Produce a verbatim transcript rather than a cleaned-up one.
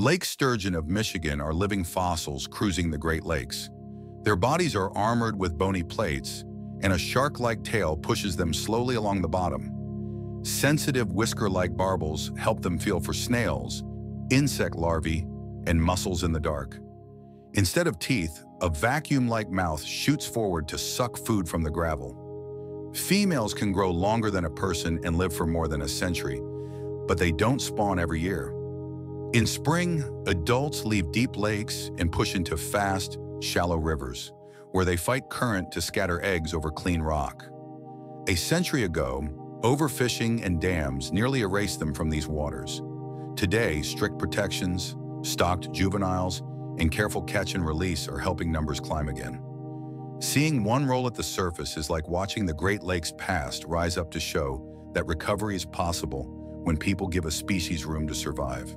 Lake sturgeon of Michigan are living fossils cruising the Great Lakes. Their bodies are armored with bony plates, and a shark-like tail pushes them slowly along the bottom. Sensitive whisker-like barbels help them feel for snails, insect larvae, and mussels in the dark. Instead of teeth, a vacuum-like mouth shoots forward to suck food from the gravel. Females can grow longer than a person and live for more than a century, but they don't spawn every year. In spring, adults leave deep lakes and push into fast, shallow rivers, where they fight current to scatter eggs over clean rock. A century ago, overfishing and dams nearly erased them from these waters. Today, strict protections, stocked juveniles, and careful catch and release are helping numbers climb again. Seeing one roll at the surface is like watching the Great Lakes past rise up to show that recovery is possible when people give a species room to survive.